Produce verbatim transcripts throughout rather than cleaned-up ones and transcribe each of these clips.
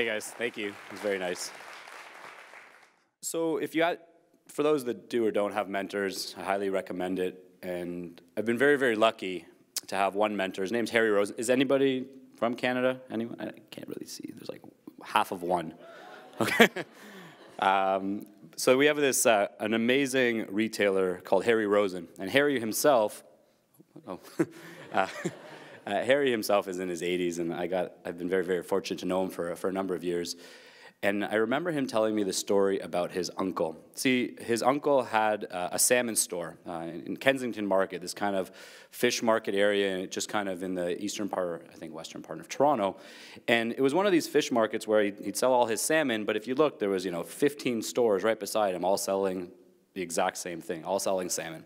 Hey guys, thank you. It was very nice. So if you had, for those that do or don't have mentors, I highly recommend it. And I've been very, very lucky to have one mentor. His name's Harry Rosen. Is anybody from Canada? Anyone? I can't really see. There's like half of one. Okay. Um, so we have this, uh, an amazing retailer called Harry Rosen. And Harry himself, oh, uh, Uh, Harry himself is in his eighties, and I got, I've been very, very fortunate to know him for, for a number of years. And I remember him telling me the story about his uncle. See, his uncle had uh, a salmon store uh, in, in Kensington Market, this kind of fish market area, and it just kind of in the eastern part, I think western part of Toronto. And it was one of these fish markets where he'd, he'd sell all his salmon, but if you look, there was, you know, fifteen stores right beside him, all selling the exact same thing, all selling salmon.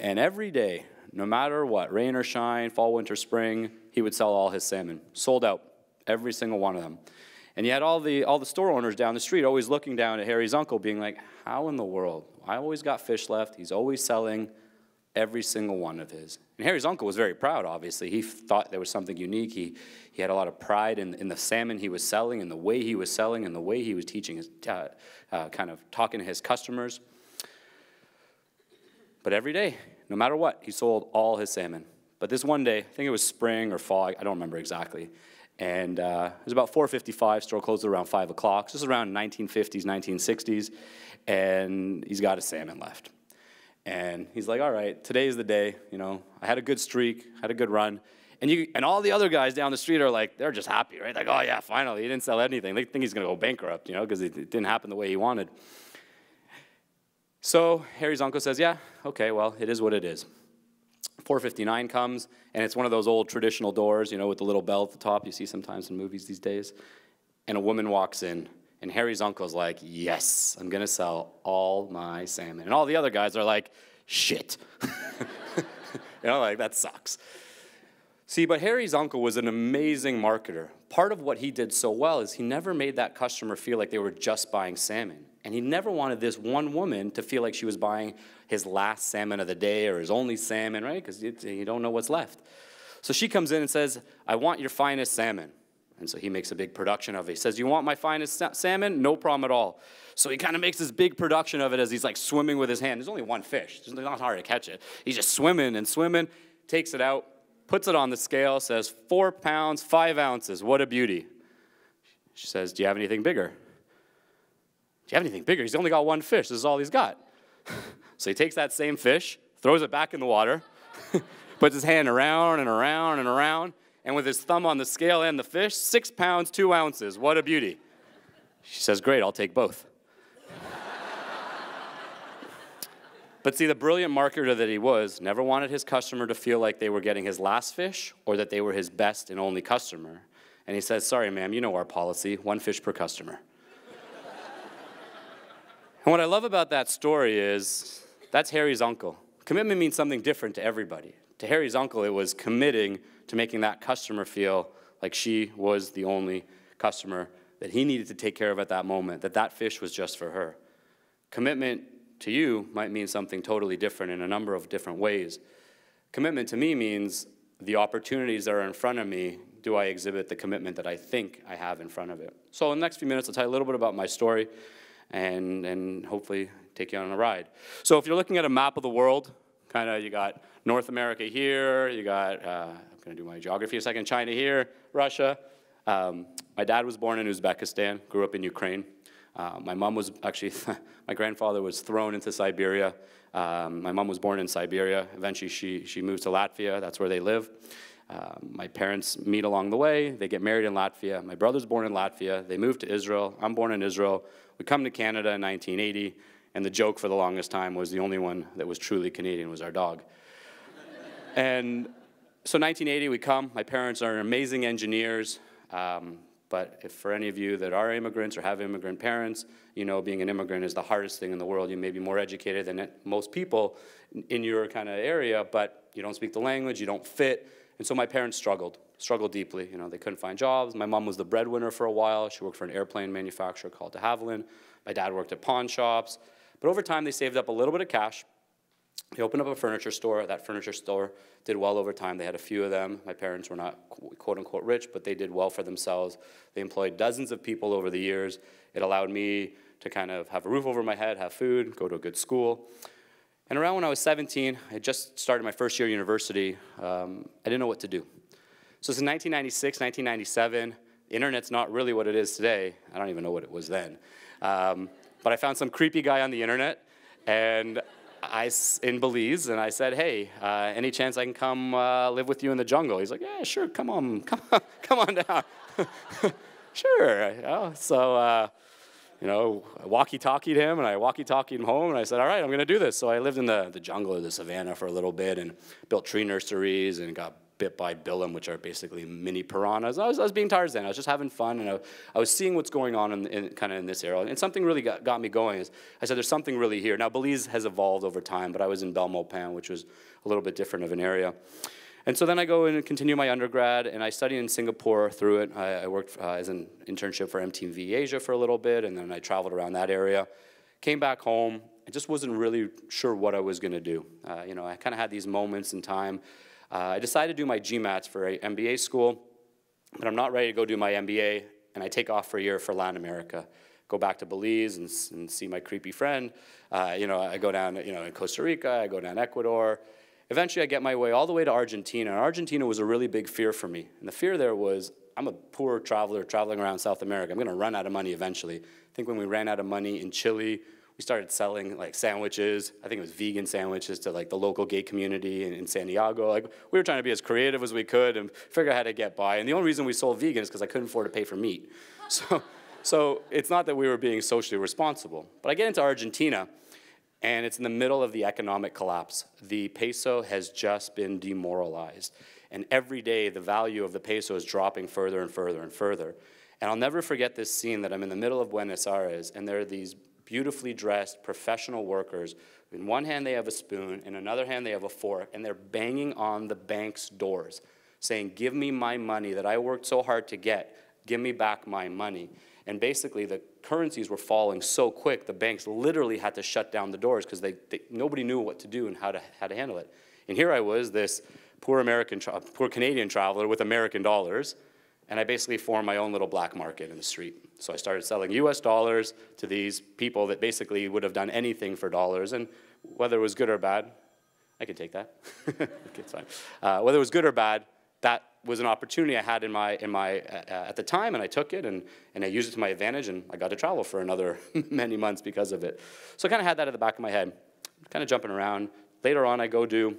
And every day, no matter what, rain or shine, fall, winter, spring, he would sell all his salmon. Sold out, every single one of them. And you had all the, all the store owners down the street always looking down at Harry's uncle being like, how in the world? I always got fish left. He's always selling every single one of his. And Harry's uncle was very proud, obviously. He thought there was something unique. He, he had a lot of pride in, in the salmon he was selling and the way he was selling and the way he was teaching, his, uh, uh, kind of talking to his customers. But every day, no matter what, he sold all his salmon. But this one day, I think it was spring or fall, I don't remember exactly, and uh, it was about four fifty-five, store closed around five o'clock, so this is around nineteen fifties, nineteen sixties, and he's got his salmon left. And he's like, all right, today's the day, you know, I had a good streak, had a good run, and, you, and all the other guys down the street are like, they're just happy, right? Like, oh yeah, finally, he didn't sell anything. They think he's gonna go bankrupt, you know, because it, it didn't happen the way he wanted. So Harry's uncle says, yeah, okay, well, it is what it is. four fifty-nine comes, and it's one of those old traditional doors, you know, with the little bell at the top you see sometimes in movies these days. And a woman walks in, and Harry's uncle's like, yes, I'm going to sell all my salmon. And all the other guys are like, shit. You know, like, that sucks. See, but Harry's uncle was an amazing marketer. Part of what he did so well is he never made that customer feel like they were just buying salmon. And he never wanted this one woman to feel like she was buying his last salmon of the day or his only salmon, right? Because you don't know what's left. So she comes in and says, I want your finest salmon. And so he makes a big production of it. He says, you want my finest salmon? No problem at all. So he kind of makes this big production of it as he's like swimming with his hand. There's only one fish. It's not hard to catch it. He's just swimming and swimming, takes it out, puts it on the scale, says, four pounds, five ounces. What a beauty. She says, do you have anything bigger? Do you have anything bigger? He's only got one fish. This is all he's got. So he takes that same fish, throws it back in the water, puts his hand around and around and around, and with his thumb on the scale and the fish, six pounds, two ounces. What a beauty. She says, great, I'll take both. But see, the brilliant marketer that he was never wanted his customer to feel like they were getting his last fish or that they were his best and only customer. And he says, sorry, ma'am, you know our policy, one fish per customer. And what I love about that story is, that's Harry's uncle. Commitment means something different to everybody. To Harry's uncle, it was committing to making that customer feel like she was the only customer that he needed to take care of at that moment, that that fish was just for her. Commitment to you might mean something totally different in a number of different ways. Commitment to me means the opportunities that are in front of me, do I exhibit the commitment that I think I have in front of it? So in the next few minutes, I'll tell you a little bit about my story. And, and hopefully take you on a ride. So if you're looking at a map of the world, kind of you got North America here, you got, uh, I'm going to do my geography a second, China here, Russia. Um, my dad was born in Uzbekistan, grew up in Ukraine. Uh, my mom was actually, my grandfather was thrown into Siberia. Um, my mom was born in Siberia. Eventually she, she moved to Latvia, that's where they live. Uh, my parents meet along the way, they get married in Latvia. My brother's born in Latvia, they moved to Israel, I'm born in Israel. We come to Canada in nineteen eighty, and the joke for the longest time was the only one that was truly Canadian was our dog. And so nineteen eighty we come, my parents are amazing engineers, um, but if for any of you that are immigrants or have immigrant parents, you know being an immigrant is the hardest thing in the world. You may be more educated than most people in your kind of area, but you don't speak the language, you don't fit, and so my parents struggled. Struggled deeply, you know, they couldn't find jobs. My mom was the breadwinner for a while. She worked for an airplane manufacturer called De Havilland. My dad worked at pawn shops. But over time, they saved up a little bit of cash, They opened up a furniture store. That furniture store did well over time. They had a few of them. My parents were not quote-unquote rich, but they did well for themselves. They employed dozens of people over the years. It allowed me to kind of have a roof over my head, have food, go to a good school. And around when I was seventeen, I had just started my first year of university. Um, I didn't know what to do. So it's in nineteen ninety-six, nineteen ninety-seven. The internet's not really what it is today. I don't even know what it was then. Um, but I found some creepy guy on the internet, and I, in Belize, and I said, hey, uh, any chance I can come uh, live with you in the jungle? He's like, yeah, sure, come on, come on, come on down. Sure. You know? So, uh, you know, I walkie-talkied him, and I walkie-talkied him home, and I said, all right, I'm going to do this. So I lived in the, the jungle or the savannah for a little bit and built tree nurseries and got bit by Billum, which are basically mini piranhas. I was, I was being Tarzan. I was just having fun, and I, I was seeing what's going on in, in kind of in this era. And something really got, got me going. Is I said, there's something really here. Now, Belize has evolved over time, but I was in Belmopan, which was a little bit different of an area. And so then I go in and continue my undergrad, and I studied in Singapore through it. I, I worked uh, as an internship for M T V Asia for a little bit, and then I traveled around that area. Came back home. I just wasn't really sure what I was going to do. Uh, you know, I kind of had these moments in time. Uh, I decided to do my GMATs for a M B A school, but I'm not ready to go do my M B A, and I take off for a year for Latin America, go back to Belize and, and see my creepy friend. Uh, you know, I go down, you know, in Costa Rica, I go down Ecuador. Eventually, I get my way all the way to Argentina, and Argentina was a really big fear for me, and the fear there was, I'm a poor traveler traveling around South America. I'm going to run out of money eventually. I think when we ran out of money in Chile, we started selling like sandwiches. I think it was vegan sandwiches to like the local gay community in, in Santiago. Like we were trying to be as creative as we could and figure out how to get by. And the only reason we sold vegan is because I couldn't afford to pay for meat. So, so it's not that we were being socially responsible. But I get into Argentina, and it's in the middle of the economic collapse. The peso has just been demoralized, and every day the value of the peso is dropping further and further and further. And I'll never forget this scene that I'm in the middle of Buenos Aires, and there are these beautifully dressed professional workers. In one hand they have a spoon, in another hand they have a fork, and they're banging on the bank's doors, saying, give me my money that I worked so hard to get, give me back my money. And basically the currencies were falling so quick, the banks literally had to shut down the doors because they, they, nobody knew what to do and how to, how to handle it. And here I was, this poor, American tra poor Canadian traveler with American dollars, and I basically formed my own little black market in the street. So I started selling U S dollars to these people that basically would have done anything for dollars, and whether it was good or bad, I can take that, okay, it's fine. Uh, whether it was good or bad, that was an opportunity I had in my, in my, uh, at the time, and I took it, and, and I used it to my advantage, and I got to travel for another many months because of it. So I kind of had that at the back of my head, kind of jumping around. Later on, I go do,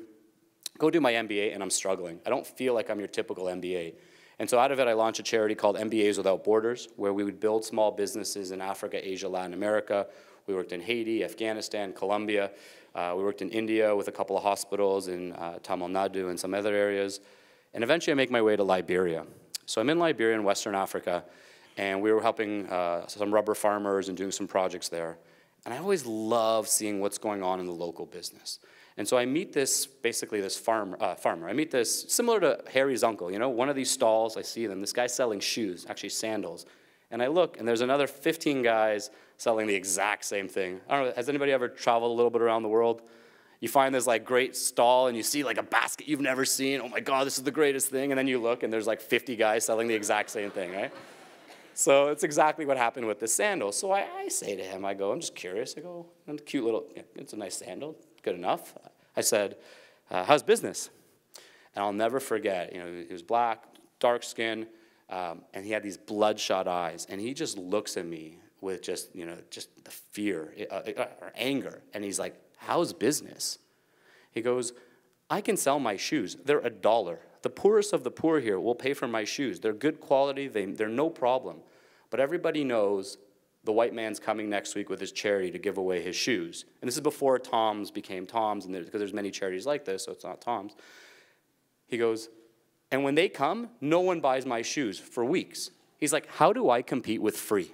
go do my M B A, and I'm struggling. I don't feel like I'm your typical M B A. And so out of it, I launched a charity called M B As Without Borders, where we would build small businesses in Africa, Asia, Latin America. We worked in Haiti, Afghanistan, Colombia. Uh, we worked in India with a couple of hospitals in uh, Tamil Nadu and some other areas. And eventually, I make my way to Liberia. So I'm in Liberia in Western Africa, and we were helping uh, some rubber farmers and doing some projects there. And I always love seeing what's going on in the local business. And so I meet this, basically this farm, uh, farmer. I meet this, similar to Harry's uncle, you know, one of these stalls, I see them, this guy's selling shoes, actually sandals. And I look, and there's another fifteen guys selling the exact same thing. I don't know, has anybody ever traveled a little bit around the world? You find this like great stall, and you see like a basket you've never seen. Oh my God, this is the greatest thing. And then you look, and there's like fifty guys selling the exact same thing, right? So it's exactly what happened with the sandal. So I, I say to him, I go, I'm just curious. I go, it's a cute little, yeah, it's a nice sandal. Good enough. I said, uh, how's business? And I'll never forget, you know, he was black, dark skin, um, and he had these bloodshot eyes, and he just looks at me with just, you know, just the fear uh, or anger, and he's like, how's business? He goes, I can sell my shoes. They're a dollar. The poorest of the poor here will pay for my shoes. They're good quality. They, they're no problem. But everybody knows the white man's coming next week with his charity to give away his shoes. And this is before Tom's became Tom's, and there, because there's many charities like this, so it's not Tom's. He goes, and when they come, no one buys my shoes for weeks. He's like, how do I compete with free?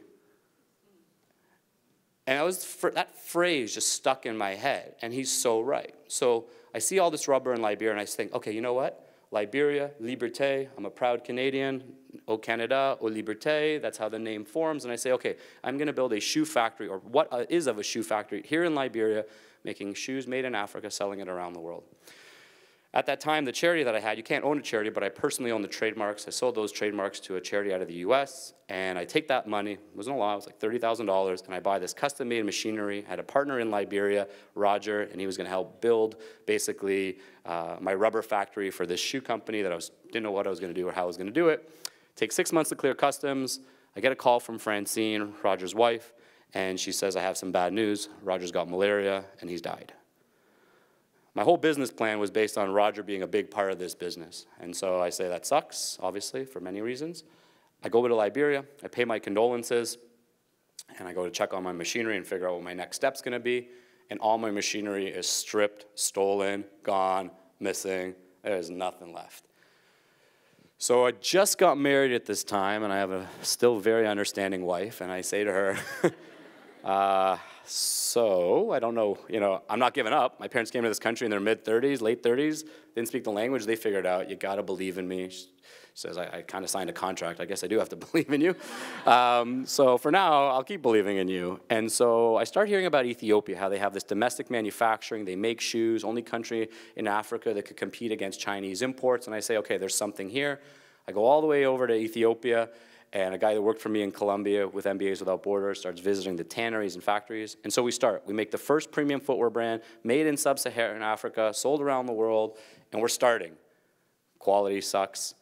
And I was, that phrase just stuck in my head, and he's so right. So I see all this rubber in Liberia, and I think, okay, you know what? Liberia, Liberté, I'm a proud Canadian, au Canada, au Liberté, that's how the name forms. And I say, okay, I'm going to build a shoe factory, or what is of a shoe factory here in Liberia. making shoes made in Africa, selling it around the world. At that time, the charity that I had, you can't own a charity, but I personally owned the trademarks. I sold those trademarks to a charity out of the U S, and I take that money, it wasn't a lot, it was like thirty thousand dollars, and I buy this custom-made machinery. I had a partner in Liberia, Roger, and he was gonna help build, basically, uh, my rubber factory for this shoe company that I was, didn't know what I was gonna do or how I was gonna do it. Take six months to clear customs. I get a call from Francine, Roger's wife, and she says, I have some bad news. Roger's got malaria, and he's died. My whole business plan was based on Roger being a big part of this business. And so I say, that sucks, obviously, for many reasons. I go to Liberia, I pay my condolences, and I go to check on my machinery and figure out what my next step's gonna be, and all my machinery is stripped, stolen, gone, missing. There's nothing left. So I just got married at this time, and I have a still very understanding wife, and I say to her, uh, so, I don't know, you know, I'm not giving up. My parents came to this country in their mid thirties, late thirties, didn't speak the language, they figured out, you gotta believe in me. She says, I, I kinda signed a contract, I guess I do have to believe in you. Um, so for now, I'll keep believing in you. And so I start hearing about Ethiopia, how they have this domestic manufacturing, they make shoes, only country in Africa that could compete against Chinese imports, and I say, okay, there's something here. I go all the way over to Ethiopia, and a guy that worked for me in Colombia with M B As Without Borders starts visiting the tanneries and factories. And so we start. We make the first premium footwear brand, made in sub-Saharan Africa, sold around the world, and we're starting. Quality sucks.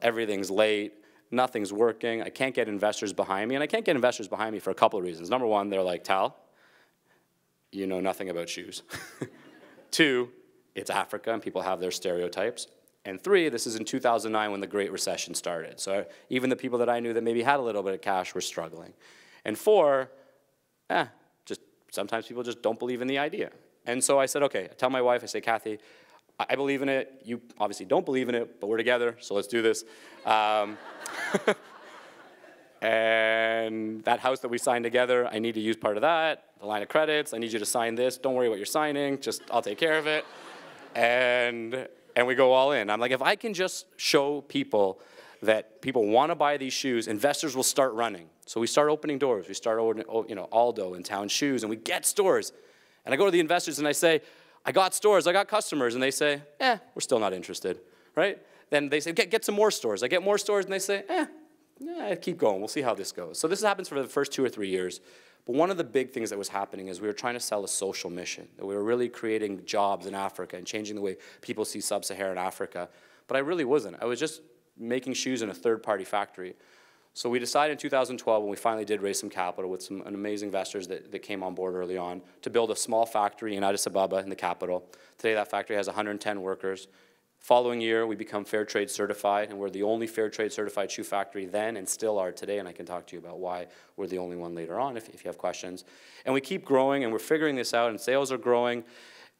Everything's late. Nothing's working. I can't get investors behind me. And I can't get investors behind me for a couple of reasons. Number one, they're like, Tal, you know nothing about shoes. Two, it's Africa, and people have their stereotypes. And three, this is in two thousand nine when the Great Recession started. So even the people that I knew that maybe had a little bit of cash were struggling. And four, eh, just sometimes people just don't believe in the idea. And so I said, okay, I tell my wife, I say, Kathy, I believe in it. You obviously don't believe in it, but we're together, so let's do this. Um, and that house that we signed together, I need to use part of that, the line of credits, I need you to sign this. Don't worry what you're signing, just I'll take care of it. And... And we go all in. I'm like, if I can just show people that people want to buy these shoes, investors will start running. So we start opening doors. We start, you know, Aldo and Town Shoes, and we get stores. And I go to the investors and I say, I got stores, I got customers. And they say, eh, we're still not interested, right? Then they say, get, get some more stores. I get more stores, and they say, eh, yeah, keep going. We'll see how this goes. So this happens for the first two or three years. But one of the big things that was happening is we were trying to sell a social mission, that we were really creating jobs in Africa and changing the way people see sub-Saharan Africa. But I really wasn't. I was just making shoes in a third-party factory. So we decided in two thousand twelve, when we finally did raise some capital with some amazing investors that, that came on board early on, to build a small factory in Addis Ababa in the capital. Today that factory has one hundred ten workers. Following year, we become Fair Trade certified, and we're the only Fair Trade certified shoe factory then and still are today, and I can talk to you about why we're the only one later on if, if you have questions. And we keep growing, and we're figuring this out, and sales are growing,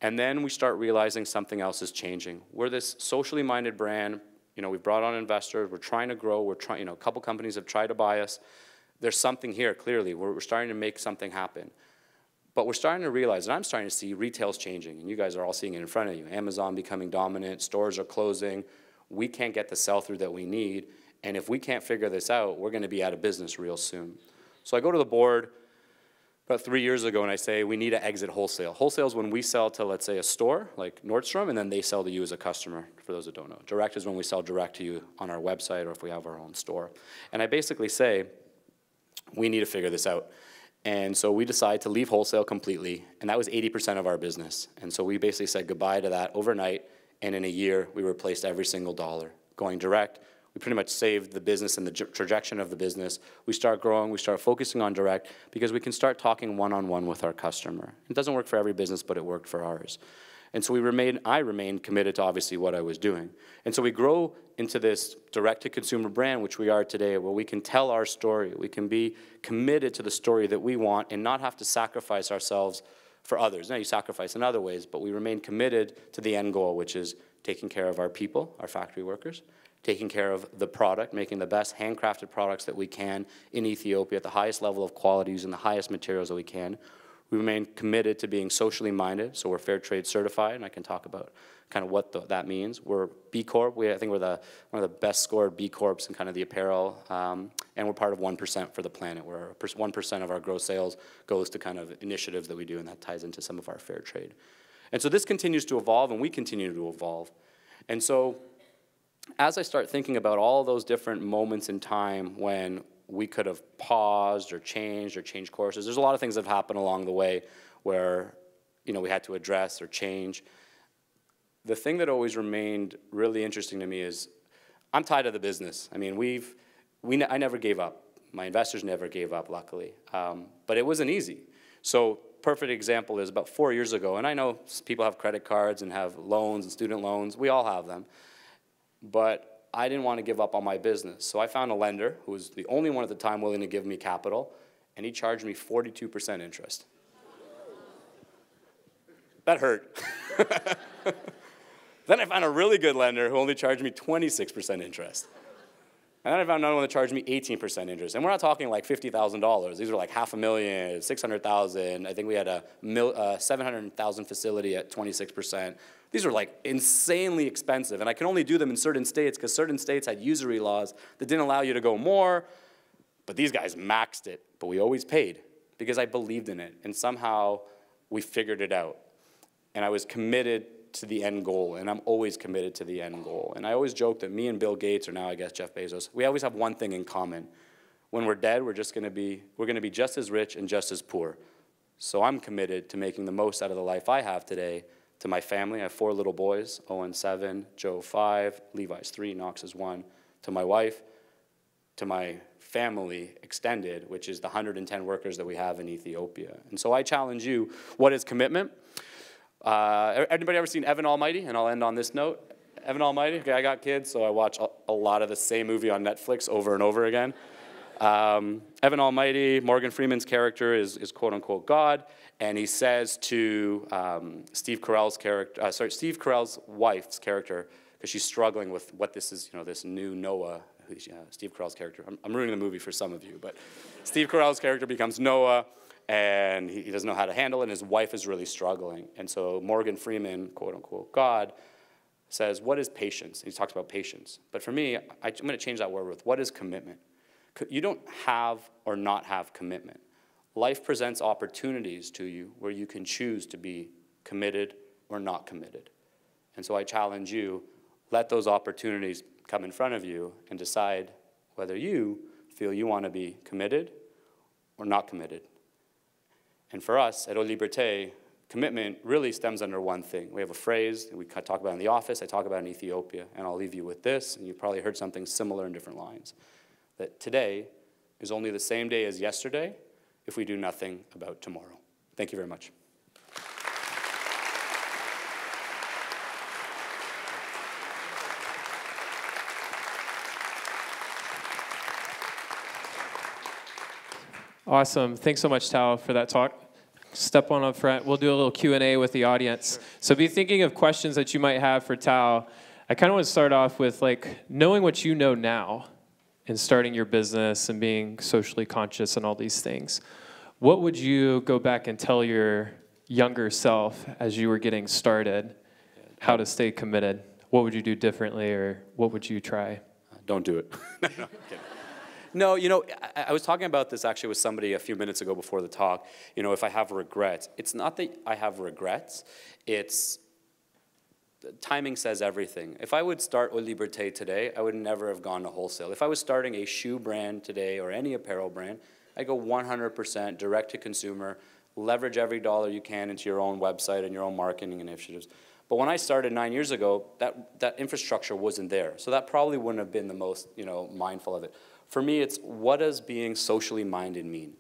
and then we start realizing something else is changing. We're this socially minded brand, you know, we've brought on investors, we're trying to grow, we're trying, you know, a couple companies have tried to buy us. There's something here, clearly. We're, we're starting to make something happen. But we're starting to realize, and I'm starting to see retail's changing, and you guys are all seeing it in front of you. Amazon becoming dominant, stores are closing, we can't get the sell-through that we need, and if we can't figure this out, we're gonna be out of business real soon. So I go to the board about three years ago and I say, we need to exit wholesale. Wholesale is when we sell to, let's say, a store, like Nordstrom, and then they sell to you as a customer, for those that don't know. Direct is when we sell direct to you on our website or if we have our own store. And I basically say, we need to figure this out. And so we decided to leave wholesale completely, and that was eighty percent of our business. And so we basically said goodbye to that overnight, and in a year, we replaced every single dollar. Going direct, we pretty much saved the business and the trajectory of the business. We start growing, we start focusing on direct, because we can start talking one-on-one with our customer. It doesn't work for every business, but it worked for ours. And so we remain, I remained committed to obviously what I was doing. And so we grow into this direct-to-consumer brand, which we are today, where we can tell our story. We can be committed to the story that we want and not have to sacrifice ourselves for others. Now, you sacrifice in other ways, but we remain committed to the end goal, which is taking care of our people, our factory workers, taking care of the product, making the best handcrafted products that we can in Ethiopia at the highest level of quality using the highest materials that we can. We remain committed to being socially minded, so we're Fair Trade certified, and I can talk about kind of what the, that means. We're B Corp. We, I think we're the, one of the best scored B Corps in kind of the apparel. Um, and we're part of one percent for the Planet, where one percent of our gross sales goes to kind of initiatives that we do, and that ties into some of our fair trade. And so this continues to evolve, and we continue to evolve. And so as I start thinking about all those different moments in time when we could have paused or changed or changed courses, there's a lot of things that have happened along the way where, you know, we had to address or change. The thing that always remained really interesting to me is I'm tied to the business. I mean, we've, we ne- I never gave up. My investors never gave up, luckily. Um, but it wasn't easy. So perfect example is about four years ago, and I know people have credit cards and have loans and student loans. We all have them. But I didn't want to give up on my business. So I found a lender who was the only one at the time willing to give me capital, and he charged me forty-two percent interest. That hurt. Then I found a really good lender who only charged me twenty-six percent interest. And then I found another one that charged me eighteen percent interest. And we're not talking like fifty thousand dollars. These were like half a million, six hundred thousand. I think we had a mil, uh, seven hundred thousand facility at twenty-six percent. These were like insanely expensive. And I can only do them in certain states because certain states had usury laws that didn't allow you to go more. But these guys maxed it. But we always paid because I believed in it. And somehow we figured it out. And I was committed to the end goal, and I'm always committed to the end goal. And I always joke that me and Bill Gates, or now I guess Jeff Bezos, we always have one thing in common. When we're dead, we're just gonna be, we're gonna be just as rich and just as poor. So I'm committed to making the most out of the life I have today, to my family. I have four little boys, Owen seven, Joe five, Levi's three, Knox is one, to my wife, to my family extended, which is the one hundred ten workers that we have in Ethiopia. And so I challenge you, what is commitment? Uh, anybody ever seen Evan Almighty? And I'll end on this note. Evan Almighty, okay, I got kids, so I watch a, a lot of the same movie on Netflix over and over again. Um, Evan Almighty, Morgan Freeman's character is, is quote unquote God, and he says to um, Steve Carell's character, uh, sorry, Steve Carell's wife's character, because she's struggling with what this is, you know, this new Noah, who, uh, Steve Carell's character, I'm, I'm ruining the movie for some of you, but Steve Carell's character becomes Noah, and he doesn't know how to handle it, and his wife is really struggling. And so Morgan Freeman, quote unquote, God, says, what is patience? He talks about patience. But for me, I, I'm gonna change that word with, what is commitment? You don't have or not have commitment. Life presents opportunities to you where you can choose to be committed or not committed. And so I challenge you, let those opportunities come in front of you and decide whether you feel you wanna be committed or not committed. And for us, at Oliberté, commitment really stems under one thing. We have a phrase that we talk about in the office, I talk about in Ethiopia, and I'll leave you with this, and you've probably heard something similar in different lines, that today is only the same day as yesterday if we do nothing about tomorrow. Thank you very much. Awesome. Thanks so much, Tao, for that talk. Step on up front. We'll do a little Q and A with the audience. Sure. So be thinking of questions that you might have for Tao. I kind of want to start off with like knowing what you know now and starting your business and being socially conscious and all these things. What would you go back and tell your younger self as you were getting started how to stay committed? What would you do differently or what would you try? Don't do it. No, no, kidding. No, you know, I, I was talking about this actually with somebody a few minutes ago before the talk. You know, if I have regrets, it's not that I have regrets. It's timing says everything. If I would start Oliberté today, I would never have gone to wholesale. If I was starting a shoe brand today or any apparel brand, I'd go one hundred percent direct to consumer, leverage every dollar you can into your own website and your own marketing initiatives. But when I started nine years ago, that, that infrastructure wasn't there. So that probably wouldn't have been the most, you know, mindful of it. For me, it's what does being socially minded mean?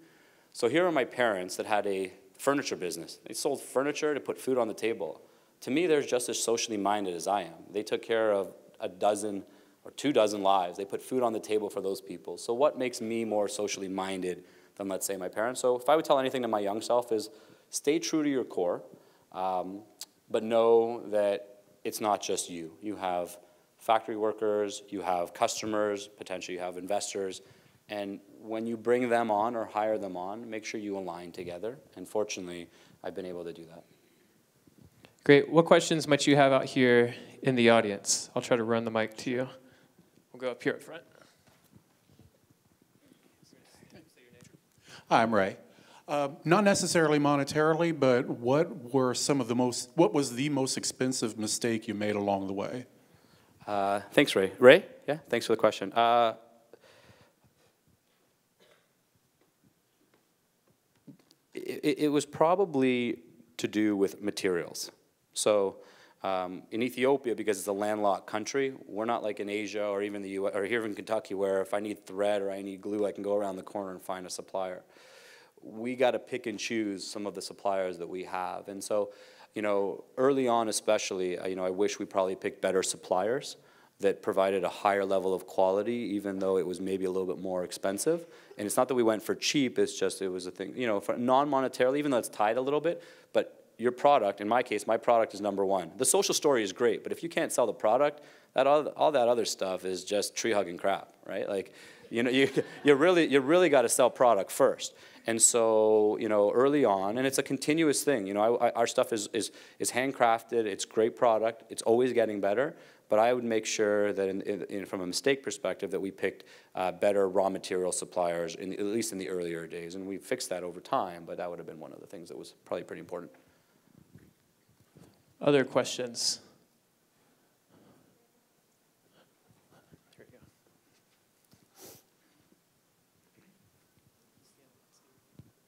So here are my parents that had a furniture business. They sold furniture to put food on the table. To me, they're just as socially minded as I am. They took care of a dozen or two dozen lives. They put food on the table for those people. So what makes me more socially minded than, let's say, my parents? So if I would tell anything to my young self is stay true to your core, um, but know that it's not just you. You have factory workers, you have customers, potentially you have investors, and when you bring them on or hire them on, make sure you align together, and fortunately, I've been able to do that. Great. What questions might you have out here in the audience? I'll try to run the mic to you. We'll go up here up front. Hi, I'm Ray. Uh, not necessarily monetarily, but what were some of the most, what was the most expensive mistake you made along the way? Uh, thanks, Ray. Ray? Yeah, thanks for the question. Uh, it, it was probably to do with materials. So um, in Ethiopia, because it's a landlocked country, we're not like in Asia or even the U S or here in Kentucky, where if I need thread or I need glue, I can go around the corner and find a supplier. We got to pick and choose some of the suppliers that we have. And so, you know, early on especially, you know, I wish we probably picked better suppliers that provided a higher level of quality, even though it was maybe a little bit more expensive. And it's not that we went for cheap, it's just it was a thing, you know, for non-monetarily, even though it's tied a little bit, but your product, in my case, my product is number one. The social story is great, but if you can't sell the product, that all, all that other stuff is just tree-hugging crap, right? Like, you know, you, you really, you really got to sell product first. And so, you know, early on, and it's a continuous thing, you know, I, I, our stuff is, is, is handcrafted, it's great product, it's always getting better, but I would make sure that in, in, in, from a mistake perspective that we picked uh, better raw material suppliers, in, at least in the earlier days, and we fixed that over time, but that would have been one of the things that was probably pretty important. Other questions?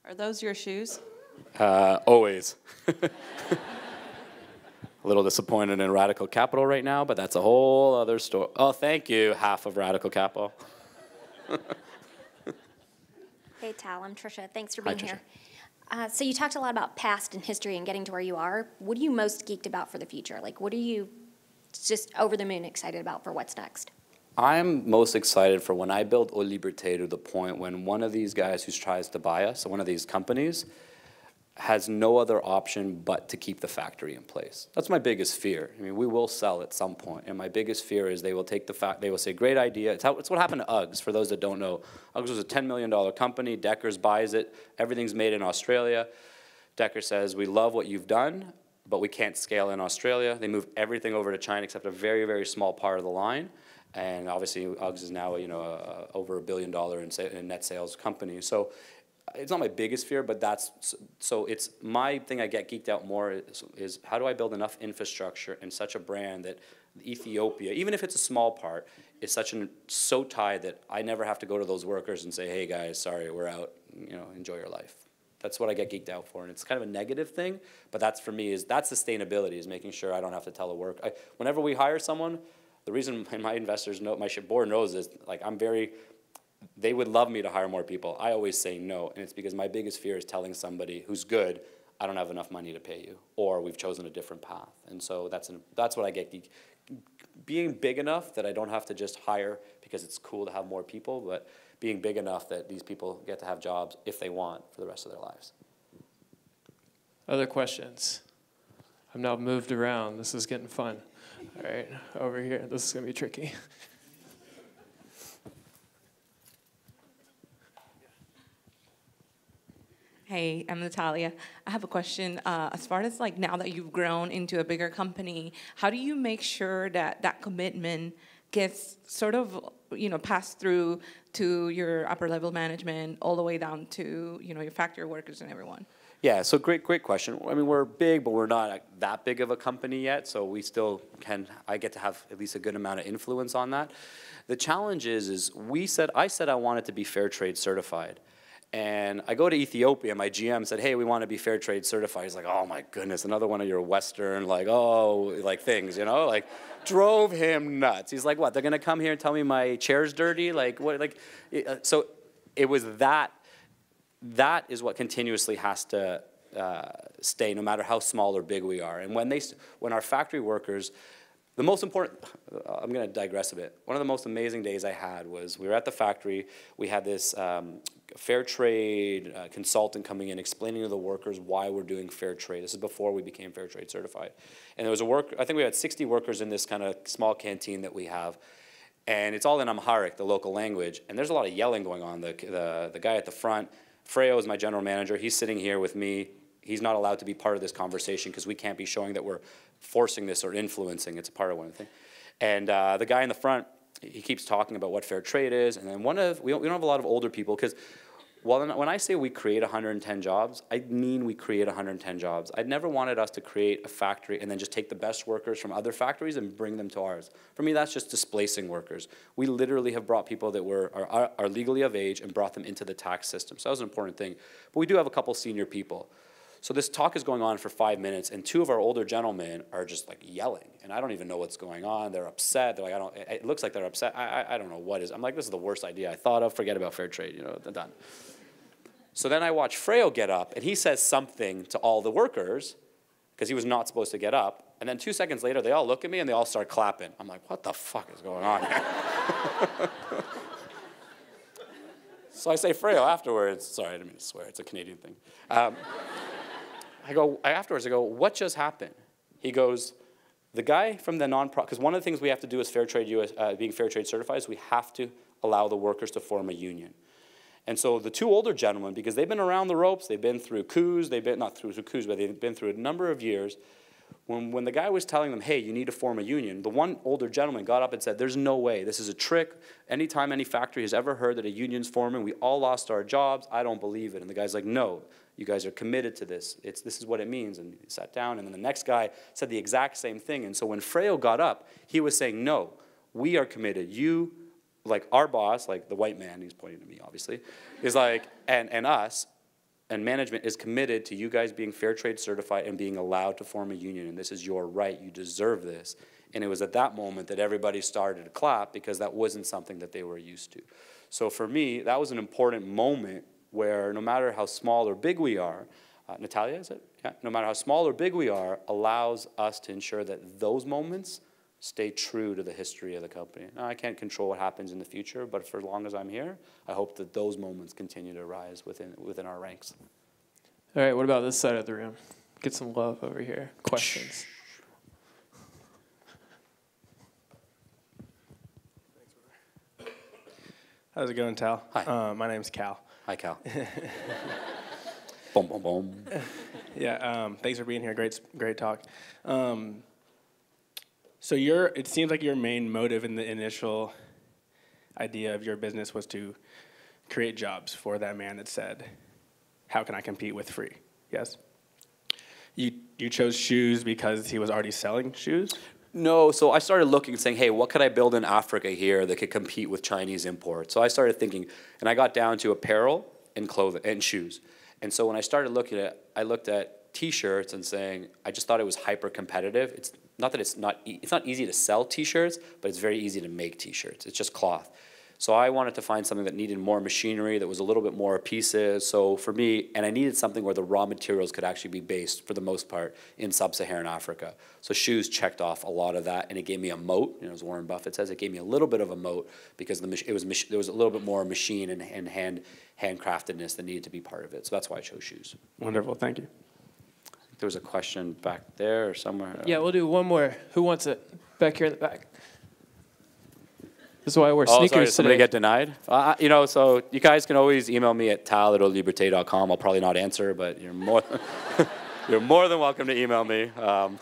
Are those your shoes? Uh, always. A little disappointed in Radical Capital right now, but that's a whole other story. Oh, thank you, half of Radical Capital. Hey, Tal, I'm Trisha. Thanks for being Hi, here. Uh, so you talked a lot about past and history and getting to where you are. What are you most geeked about for the future? Like, what are you just over the moon excited about for what's next? I'm most excited for when I build Oliberté to the point when one of these guys who tries to buy us, so one of these companies, has no other option but to keep the factory in place. That's my biggest fear. I mean, we will sell at some point, and my biggest fear is they will take the fact, they will say, great idea. It's, how, it's what happened to Uggs, for those that don't know. Uggs was a ten million dollar company. Deckers buys it. Everything's made in Australia. Deckers says, we love what you've done, but we can't scale in Australia. They move everything over to China except a very, very small part of the line. And obviously, Uggs is now, you know, uh, over a billion dollar in, sa in net sales company. So it's not my biggest fear, but that's, so it's my thing I get geeked out more is, is how do I build enough infrastructure and such a brand that Ethiopia, even if it's a small part, is such an, so tied that I never have to go to those workers and say, hey guys, sorry, we're out, you know, enjoy your life. That's what I get geeked out for, and it's kind of a negative thing, but that's for me, is that's sustainability, is making sure I don't have to tell the work. I, whenever we hire someone, the reason my investors know, my board knows is, like, I'm very, they would love me to hire more people. I always say no, and it's because my biggest fear is telling somebody who's good, I don't have enough money to pay you, or we've chosen a different path. And so that's, an, that's what I get geek. Being big enough that I don't have to just hire because it's cool to have more people, but being big enough that these people get to have jobs if they want for the rest of their lives. Other questions? I'm now moved around. This is getting fun. All right, over here. This is going to be tricky. Hey, I'm Natalia. I have a question. Uh, as far as, like, now that you've grown into a bigger company, how do you make sure that that commitment gets sort of, you know, passed through to your upper level management all the way down to, you know, your factory workers and everyone? Yeah, so great, great question. I mean, we're big, but we're not that big of a company yet, so we still can, I get to have at least a good amount of influence on that. The challenge is, is we said, I said I wanted to be Fair Trade certified. And I go to Ethiopia, my G M said, hey, we want to be Fair Trade certified. He's like, oh my goodness, another one of your Western, like, oh, like things, you know? Like, drove him nuts. He's like, what, they're gonna come here and tell me my chair's dirty? Like, what, like, so it was that. That is what continuously has to uh, stay, no matter how small or big we are. And when they, when our factory workers, the most important, I'm going to digress a bit. One of the most amazing days I had was we were at the factory. We had this um, fair trade uh, consultant coming in, explaining to the workers why we're doing fair trade. This is before we became Fair Trade certified. And there was a work, I think we had sixty workers in this kind of small canteen that we have. And it's all in Amharic, the local language. And there's a lot of yelling going on. The, the, the guy at the front, Freyo is my general manager. He's sitting here with me. he's not allowed to be part of this conversation because we can't be showing that we're forcing this or influencing. It's a part of one thing. And uh, the guy in the front, he keeps talking about what fair trade is. And then one of, we don't, we don't have a lot of older people because well, when I say we create one hundred ten jobs, I mean we create one hundred ten jobs. I'd never wanted us to create a factory and then just take the best workers from other factories and bring them to ours. For me, that's just displacing workers. We literally have brought people that were are, are legally of age and brought them into the tax system. So that was an important thing. But we do have a couple senior people. So this talk is going on for five minutes, and two of our older gentlemen are just like yelling, and I don't even know what's going on. They're upset. They're like, I don't. It looks like they're upset. I, I, I don't know what is. I'm like, this is the worst idea I thought of. Forget about fair trade. You know, they're done. So then I watch Freyo get up, and he says something to all the workers, because he was not supposed to get up. And then two seconds later, they all look at me, and they all start clapping. I'm like, what the fuck is going on here? So I say Freyo afterwards. Sorry, I didn't mean to swear. It's a Canadian thing. Um, I go afterwards, I go, what just happened? He goes, the guy from the non-profit, because one of the things we have to do as fair trade U S, uh, being fair trade certified is we have to allow the workers to form a union. And so the two older gentlemen, because they've been around the ropes, they've been through coups, they've been, not through coups, but they've been through a number of years. When, when the guy was telling them, hey, you need to form a union, the one older gentleman got up and said, there's no way, this is a trick. Anytime any factory has ever heard that a union's forming, we all lost our jobs, I don't believe it. And the guy's like, no, you guys are committed to this. It's, this is what it means. And he sat down, and then the next guy said the exact same thing. And so when Freyo got up, he was saying, no, we are committed. You, like our boss, like the white man, he's pointing to me, obviously, is like, and, and us, and management is committed to you guys being fair trade certified and being allowed to form a union, and this is your right, you deserve this. And it was at that moment that everybody started to clap because that wasn't something that they were used to. So for me, that was an important moment where no matter how small or big we are, uh, Natalia, is it? Yeah. No matter how small or big we are, allows us to ensure that those moments stay true to the history of the company. Now, I can't control what happens in the future, but for as long as I'm here, I hope that those moments continue to rise within, within our ranks. All right, what about this side of the room? Get some love over here. Questions? How's it going, Tal? Hi. Uh, my name's Cal. Hi, Cal. Boom, boom, boom. Yeah, um, thanks for being here. Great, great talk. Um, so your, it seems like your main motive in the initial idea of your business was to create jobs for that man that said, how can I compete with Free? Yes? You, you chose shoes because he was already selling shoes? No, so I started looking and saying, hey, what could I build in Africa here that could compete with Chinese imports? So I started thinking, and I got down to apparel and clothing and shoes. And so when I started looking at it, I looked at T-shirts and saying, I just thought it was hyper-competitive. It's not that it's not, e it's not easy to sell T-shirts, but it's very easy to make T-shirts. It's just cloth. So I wanted to find something that needed more machinery, that was a little bit more pieces. So for me, and I needed something where the raw materials could actually be based, for the most part, in sub-Saharan Africa. So shoes checked off a lot of that, and it gave me a moat. You know, as Warren Buffett says, it gave me a little bit of a moat because the it was there was a little bit more machine and, and hand handcraftedness that needed to be part of it. So that's why I chose shoes. Wonderful, thank you. There was a question back there or somewhere. Yeah, we'll do one more. Who wants it? Back here in the back. This is why I wear sneakers today. Oh, sorry, did somebody get denied? Uh, you know, so you guys can always email me at tal at oliberté dot com. I'll probably not answer, but you're more, you're more than welcome to email me. Um,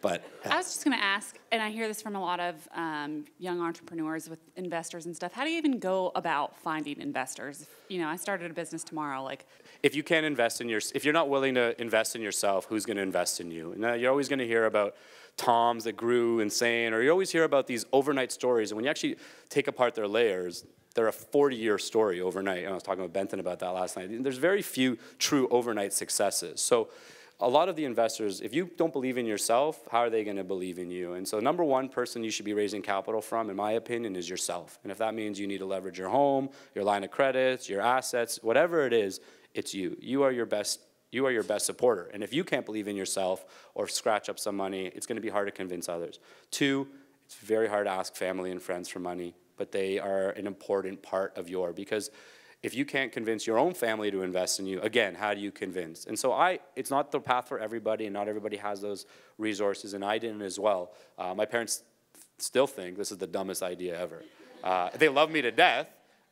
but yeah. I was just going to ask, and I hear this from a lot of um, young entrepreneurs with investors and stuff. How do you even go about finding investors? You know, I started a business tomorrow. Like, if you can't invest in your, if you're not willing to invest in yourself, who's going to invest in you? And uh, you're always going to hear about Tom's that grew insane, or you always hear about these overnight stories, and when you actually take apart their layers, they're a forty-year story overnight, and I was talking with Benton about that last night. There's very few true overnight successes. So a lot of the investors, if you don't believe in yourself, how are they going to believe in you? And so number one person you should be raising capital from, in my opinion, is yourself. And if that means you need to leverage your home, your line of credits, your assets, whatever it is, it's you. You are your best You are your best supporter. And if you can't believe in yourself or scratch up some money, it's going to be hard to convince others. Two, it's very hard to ask family and friends for money, but they are an important part of your, because if you can't convince your own family to invest in you, again, how do you convince? And so I, it's not the path for everybody, and not everybody has those resources, and I didn't as well. Uh, my parents still think this is the dumbest idea ever. Uh, they love me to death,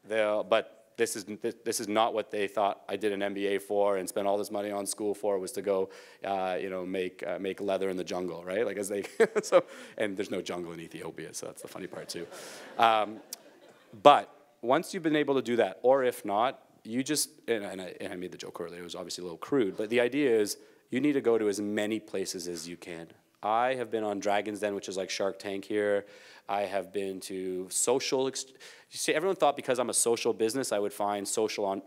but this is, this is not what they thought I did an M B A for and spent all this money on school for, was to go, uh, you know, make, uh, make leather in the jungle, right? Like as they, so, and there's no jungle in Ethiopia, so that's the funny part too. Um, but once you've been able to do that, or if not, you just, and, and, I, and I made the joke earlier, it was obviously a little crude, but the idea is you need to go to as many places as you can. I have been on Dragon's Den, which is like Shark Tank here. I have been to social, ex you see, everyone thought because I'm a social business, I would find social on,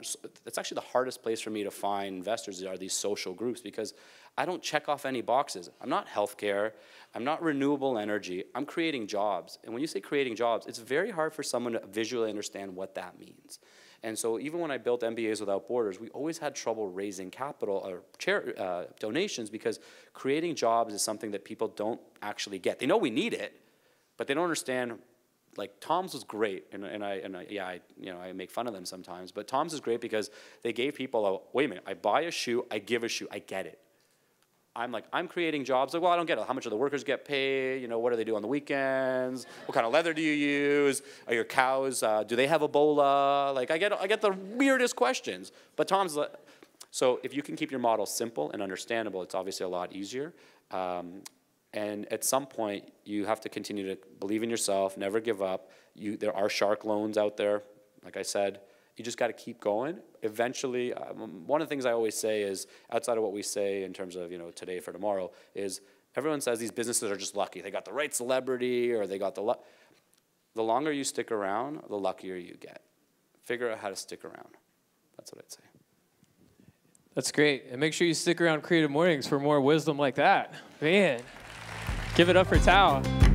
it's actually the hardest place for me to find investors are these social groups, because I don't check off any boxes. I'm not healthcare, I'm not renewable energy, I'm creating jobs. And when you say creating jobs, it's very hard for someone to visually understand what that means. And so even when I built M B As Without Borders, we always had trouble raising capital or chair, uh, donations, because creating jobs is something that people don't actually get. They know we need it, but they don't understand. Like Tom's was great, and, and, I, and I, yeah, I, you know, I make fun of them sometimes, but Tom's is great because they gave people a, wait a minute, I buy a shoe, I give a shoe, I get it. I'm like, I'm creating jobs. Like, well, I don't get it. How much do the workers get paid? You know, what do they do on the weekends? What kind of leather do you use? Are your cows, uh, do they have Ebola? Like, I get, I get the weirdest questions. But Tom's, like, so if you can keep your model simple and understandable, it's obviously a lot easier. Um, and at some point, you have to continue to believe in yourself, never give up. You, there are shark loans out there, like I said. You just got to keep going. Eventually, um, one of the things I always say is, outside of what we say in terms of, you know, today for tomorrow, is everyone says these businesses are just lucky. They got the right celebrity, or they got the luck. The longer you stick around, the luckier you get. Figure out how to stick around. That's what I'd say. That's great. And make sure you stick around Creative Mornings for more wisdom like that. Man, give it up for Tao.